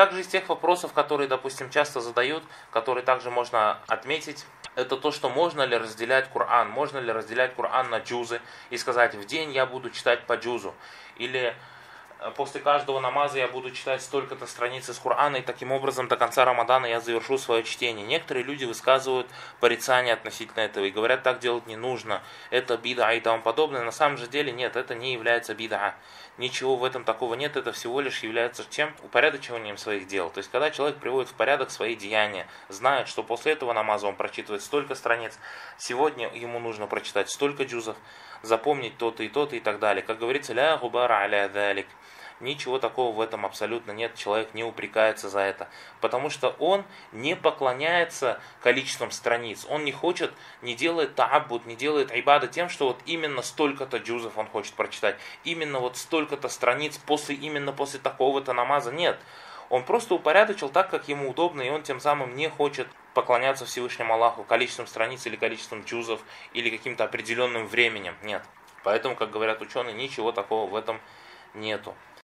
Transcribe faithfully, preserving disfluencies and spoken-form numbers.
Также из тех вопросов, которые, допустим, часто задают, которые также можно отметить, это то, что можно ли разделять Коран, можно ли разделять Коран на джузы и сказать, в день я буду читать по джузу, или после каждого намаза я буду читать столько-то страниц из Корана, и таким образом до конца Рамадана я завершу свое чтение. Некоторые люди высказывают порицание относительно этого и говорят, так делать не нужно, это бида и тому подобное. На самом же деле нет, это не является бида. Ничего в этом такого нет, это всего лишь является чем? Упорядочиванием своих дел. То есть, когда человек приводит в порядок свои деяния, знает, что после этого намаза он прочитывает столько страниц, сегодня ему нужно прочитать столько джузов, запомнить то-то и то-то и так далее. Как говорится, ля губара аля далик. Ничего такого в этом абсолютно нет, человек не упрекается за это, потому что он не поклоняется количеством страниц, он не хочет, не делает таабуд, не делает айбада тем, что вот именно столько-то джузов он хочет прочитать, именно вот столько-то страниц после, именно после такого-то намаза, нет. Он просто упорядочил так, как ему удобно, и он тем самым не хочет поклоняться Всевышнему Аллаху количеством страниц или количеством джузов или каким-то определенным временем, нет. Поэтому, как говорят ученые, ничего такого в этом нету.